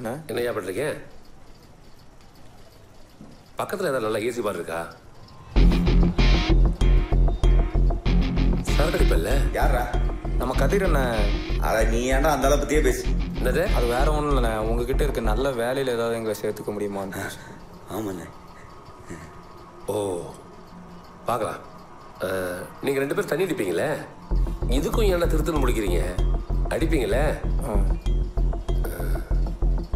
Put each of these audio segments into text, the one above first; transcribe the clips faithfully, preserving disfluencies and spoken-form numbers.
என்ன ஏற்பட்டிருக்கேன்? பக்கத்தில் ஏதாவது நல்லா ஏசி பார் இருக்கா? சரக்கடிப்பல்ல யாரா நம்ம கதிரண்ண? அட நீ ஏன்டா அந்த அளவு பற்றியே பேசி என்னது? அது வேற ஒன்றும் இல்லைண்ணே, உங்ககிட்ட இருக்க நல்ல வேலையில் ஏதாவது எங்களை சேர்த்துக்க முடியுமான்னு. ஆமாண்ணே. ஓ பார்க்கலாம். நீங்கள் ரெண்டு பேரும் தண்ணி அடிப்பீங்களே, இதுக்கும் என்ன திருத்தணும் முடிக்கிறீங்க? அடிப்பீங்களே.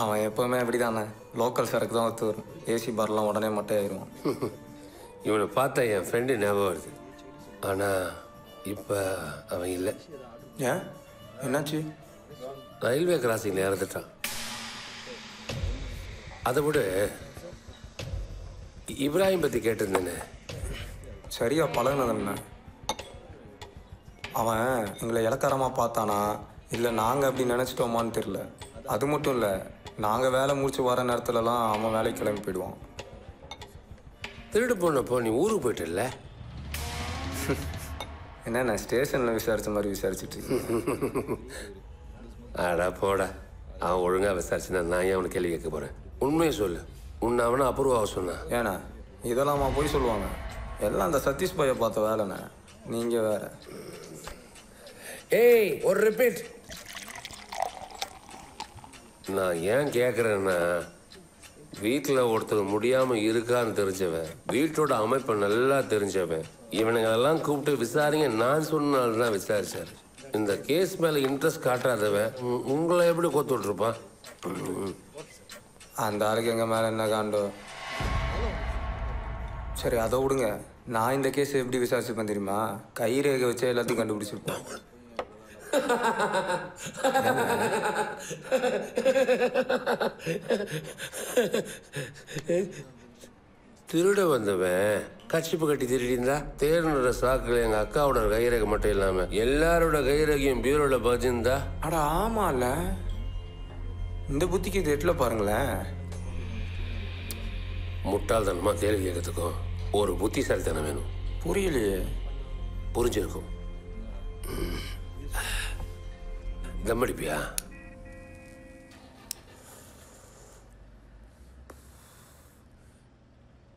அவன் எப்போவுமே அப்படி தானே, லோக்கல் சரக்கு தான் ஒத்து வரும், ஏசி பார்லாம் உடனே மொட்டையாயிடுவான். இவனை பார்த்தா என் ஃப்ரெண்டு ஞாபகம் வருது, ஆனால் இப்போ அவன் இல்லை. ஏன் என்னாச்சு? ரயில்வே கிராசிங்கில் இறந்துட்டான். அதை விட இப்ராஹிம் பற்றி கேட்டிருந்தேன்னு சரியா பழகினதுண்ணே. அவன் எங்களை இலக்காரமாக பார்த்தானா இல்லை நாங்கள் அப்படி நினச்சிட்டோமான்னு தெரில. அது மட்டும் இல்லை, நாங்கள் வேலை முடிச்சு வர நேரத்துலலாம் அவன் வேலைக்கு கிளம்பி போயிடுவான். திருடு போனப்போ நீ ஊருக்கு போயிட்டல என்ன? நான் ஸ்டேஷனில் விசாரித்த மாதிரி விசாரிச்சுட்டு. ஆடா போடா, அவன் ஒழுங்காக விசாரிச்சுனா நான் ஏன் அவனை கேள்வி கேட்க போகிறேன்? உண்மையை சொல்லு. உன்னை அவனை அப்ரூவாக சொன்னான். ஏண்ணா இதெல்லாம் அவன் போய் சொல்லுவாங்க, எல்லாம் அந்த சதீஷ் பாயை பார்த்த வேலைண்ணே. நீங்கள் வேற. ஏய் ஒரு ரிப்பீட். நான் ஏன் கேட்குறேன்னா, வீட்டில் ஒருத்தர் முடியாமல் இருக்கான்னு தெரிஞ்சவன், வீட்டோட அமைப்பை நல்லா தெரிஞ்சவன், இவனுங்களெல்லாம் கூப்பிட்டு விசாரிங்க நான் சொன்னால்தான் விசாரிச்சார். இந்த கேஸ் மேலே இன்ட்ரெஸ்ட் காட்டாதவன் உங்களை எப்படி கொத்து விட்ருப்பான்? அந்த ஆளுக்கு எங்கள் மேலே என்ன காண்டோ? சரி அதை விடுங்க, நான் இந்த கேஸை எப்படி விசாரிச்சுப்பேன் தெரியுமா? கை ரேகை வச்சு எல்லாத்தையும் கண்டுபிடிச்சிருப்பேன். திருட வந்தவன் கட்சிப்பு கட்டி திருடிந்தா தேர்னோட சாக்கில் எங்கள் அக்காவோட கைரேகை மட்டும் இல்லாமல் எல்லாரோட கைரேகையும் பீரோவில் பதிந்தா. அட ஆமால, இந்த புத்திக்கு இது எட்டில் பாருங்களேன். முட்டாள்தனமாக தேர்வு கேட்கறதுக்கும் ஒரு புத்திசாலித்தனம் வேணும். புரியலையே? புரிஞ்சிருக்கும். தம்மடிப்பியா?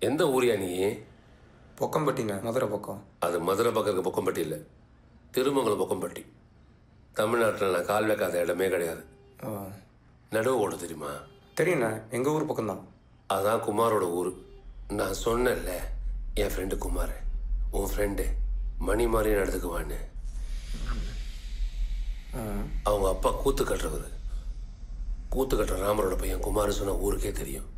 எந்த ஊரியா நீ? பொக்கம்பட்டிங்க, மதுரை பக்கம். அது மதுரை பக்கம் பொக்கம்பட்டி இல்லை, திருமங்கலம் பொக்கம்பட்டி. தமிழ்நாட்டில் நான் கால் வைக்காத இடமே கிடையாது. நடுவு ஓட தெரியுமா? தெரியுண்ணா, எங்கள் ஊர் பக்கம்தான். அதான் குமாரோட ஊர். நான் சொன்னேன்ல என் ஃப்ரெண்டு குமார், உன் ஃப்ரெண்டு மணி மாதிரி நடந்துக்குவான்னு. அவங்க அப்பா கூத்து கட்டுறவர், கூத்து கட்டுற ராமரோட பையன் குமார். சொன்ன ஊருக்கே தெரியும்.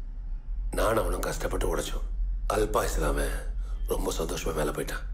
நானும் அவனும் கஷ்டப்பட்டு உடைச்சோம். அல்பாயுசுலாம ரொம்ப சந்தோஷமாக மேலே போயிட்டான்.